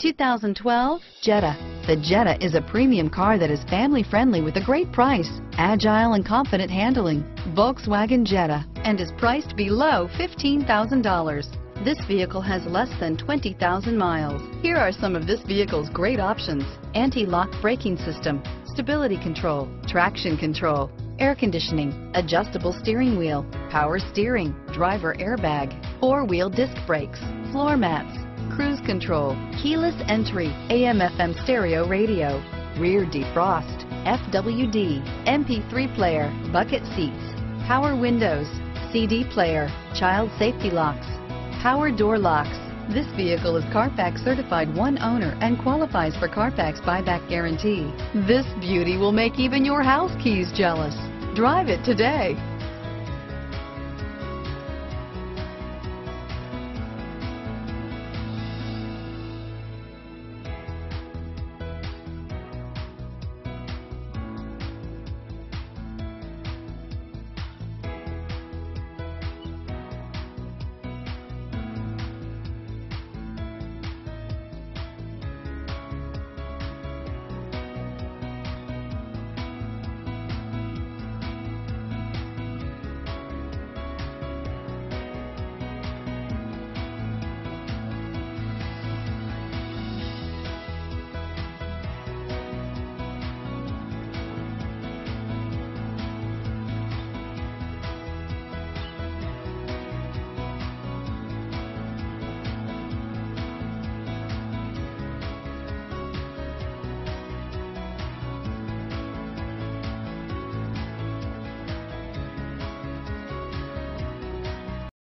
2012 Jetta. The Jetta is a premium car that is family-friendly with a great price, agile and confident handling. Volkswagen Jetta, and is priced below $15,000. This vehicle has less than 20,000 miles. Here are some of this vehicle's great options: anti-lock braking system, stability control, traction control, air conditioning, adjustable steering wheel, power steering, driver airbag, four-wheel disc brakes, floor mats, cruise control, keyless entry, AM/FM stereo radio, rear defrost, FWD, MP3 player, bucket seats, power windows, CD player, child safety locks, power door locks. This vehicle is Carfax certified one owner and qualifies for Carfax buyback guarantee. This beauty will make even your house keys jealous. Drive it today.